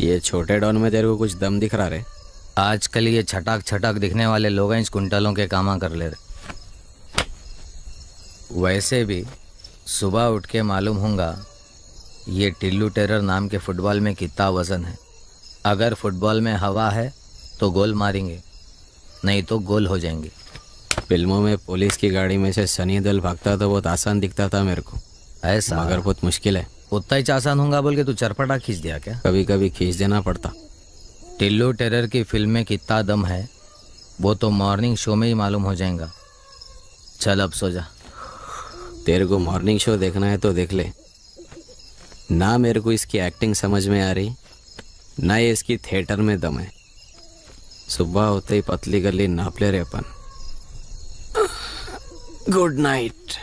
ये छोटे डॉन में तेरे को कुछ दम दिख रहा रे। आजकल ये छटाक छटाक दिखने वाले लोग इंच कुंटलों के कामा कर ले रहे। वैसे भी सुबह उठ के मालूम होगा ये टिल्लू टेरर नाम के फुटबॉल में कितना वजन है। अगर फुटबॉल में हवा है तो गोल मारेंगे, नहीं तो गोल हो जाएंगे। फिल्मों में पुलिस की गाड़ी में से सनी देओल भागता तो बहुत आसान दिखता था मेरे को, ऐसा मगर बहुत मुश्किल है। उतना ही आसान होगा बोल के तू चरपटा खींच दिया क्या? कभी कभी खींच देना पड़ता। टिल्लू टेरर की फिल्म में कितना दम है वो तो मॉर्निंग शो में ही मालूम हो जाएगा। चल अब सो जा। तेरे को मॉर्निंग शो देखना है तो देख ले ना। मेरे को इसकी एक्टिंग समझ में आ रही ना, ये इसकी थिएटर में दम है। सुबह होते ही पतली गली नाप ले रहे अपन। Good night.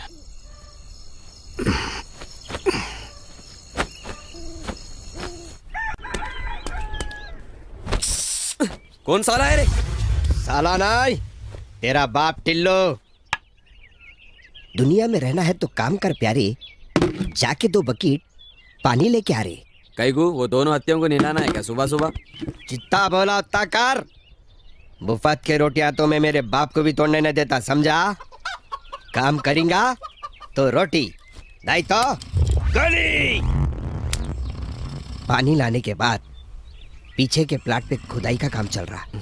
कौन साला है रे? साला नहीं, तेरा बाप टिल्लो। दुनिया में रहना है तो काम कर प्यारे, जाके दो बकेट पानी लेके आ रे। कैगू वो दोनों हत्याओं को निलाना है क्या सुबह सुबह? जितना बोला उतना कर। बुफत के रोटियां तो मैं मेरे बाप को भी तोड़ने नहीं देता, समझा? काम करेंगा तो रोटी, नहीं तो गली। पानी लाने के बाद पीछे के प्लाट पे खुदाई का काम चल रहा,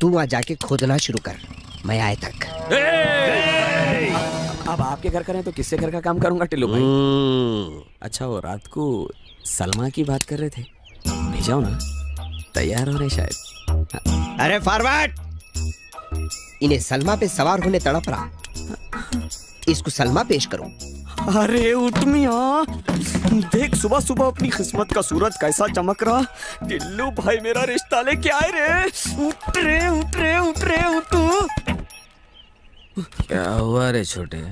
तू वहां जाके खोदना शुरू कर, मैं आए तक। अब आपके घर करें तो किससे घर का काम करूंगा टिल्लू भाई? अच्छा वो रात को सलमा की बात कर रहे थे, भेजाओ ना, तैयार हो रहे शायद। अरे फॉरवर्ड, इन्हें सलमा पे सवार होने तड़प रहा, इसको सलमा पेश करो। अरे उठ मियां, देख सुबह सुबह अपनी किस्मत का सूरज कैसा चमक रहा। टिल्लू भाई मेरा रिश्ता लेके आए रे। उठ रे उठ रे उठ रे उठू। क्या हुआ रे छोटे,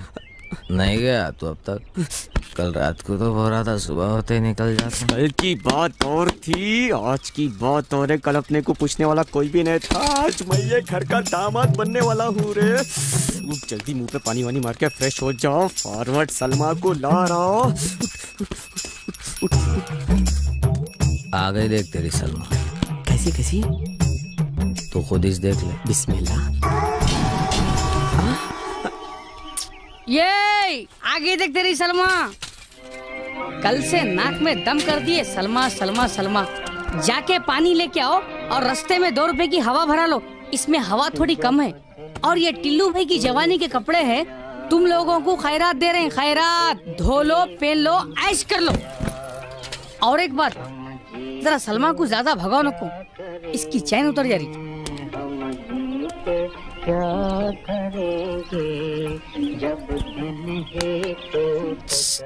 नहीं गया तू अब तक? कल रात को तो हो रहा था, सुबह होते ही निकल जाता। कल की बात और थी, आज की बात और है। कल अपने को पूछने वाला कोई भी नहीं था, आज मैं ये घर का दामाद बनने वाला हूँ रे। जल्दी मुंह पे पानी वानी मार के फ्रेश हो जाओ, फॉरवर्ड सलमा को ला रहा हो। आ गई देख तेरी सलमा। कैसी कैसी? तो खुद ही देख ले। बिस्मिल्लाह। ये आगे देख तेरी सलमा। कल से नाक में दम कर दिए सलमा सलमा सलमा। जाके पानी लेके आओ और रास्ते में 2 रुपए की हवा भरा लो, इसमें हवा थोड़ी कम है। और ये टिल्लू भाई की जवानी के कपड़े हैं, तुम लोगों को खैरात दे रहे हैं, खैरात। धो लो, पहन लो, ऐश कर लो। और एक बात, जरा सलमा को ज्यादा भगाओ नको, इसकी चैन उतर जा रही। क्या करेंगे जब दिन है तो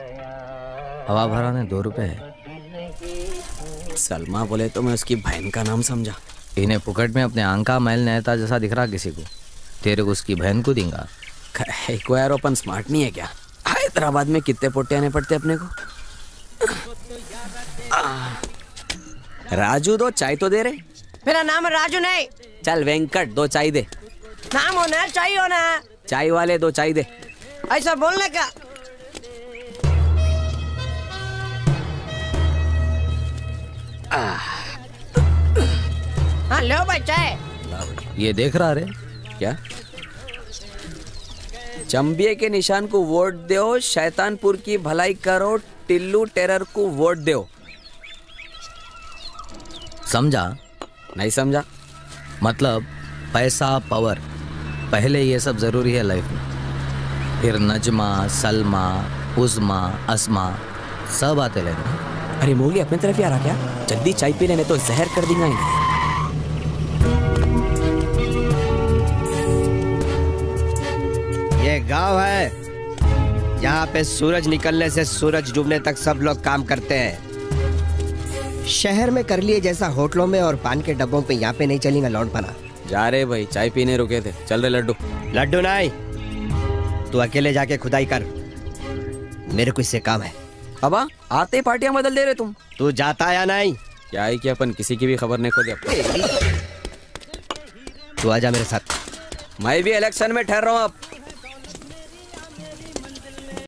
हवा भरा ने 2 रुपए है। सलमा बोले तो मैं उसकी बहन का नाम समझा। इन्हें पुकट में अपने आंख का मैल नेता जैसा दिख रहा किसी को। तेरे को उसकी बहन को देंगा। एक यार अपन स्मार्ट नहीं है क्या? हैदराबाद में कितने पोटे आने पड़ते अपने को। राजू दो चाय तो दे रहे। मेरा नाम राजू नहीं। चल वेंकट दो चाय दे। नाम होना चाय होना। चाय वाले दो चाय दे। ऐसा बोलने का। हाँ लो भाई चाय। ये देख रहा रे क्या? चंबिये के निशान को वोट दो, शैतानपुर की भलाई करो, टिल्लू टेरर को वोट दो। समझा? नहीं समझा। मतलब पैसा पावर पहले ये सब ज़रूरी है लाइफ में, फिर नजमा सलमा उज़मा अस्मा सब आते रहते हैं। अरे मोगली अपने तरफ ही आ रहा क्या? जल्दी चाय पी लेने तो जहर कर देंगे। ये गांव है यहाँ पे सूरज निकलने से सूरज डूबने तक सब लोग काम करते हैं। शहर में कर लिए जैसा होटलों में और पान के डब्बों पे यहाँ पे नहीं चलेगा लौट पाना। जा रहे भाई, चाय पीने रुके थे। चल रहे लड्डू। लड्डू नहीं, तू अकेले जाके खुदाई कर, मेरे को इससे काम है। अबा आते ही पार्टियां बदल दे रहे तुम। तू जाता या नहीं? क्या है कि अपन किसी की भी खबर नहीं खो दे। तू आजा मेरे साथ, मैं भी इलेक्शन में ठहर रहा हूँ। अब